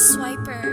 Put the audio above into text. swiper.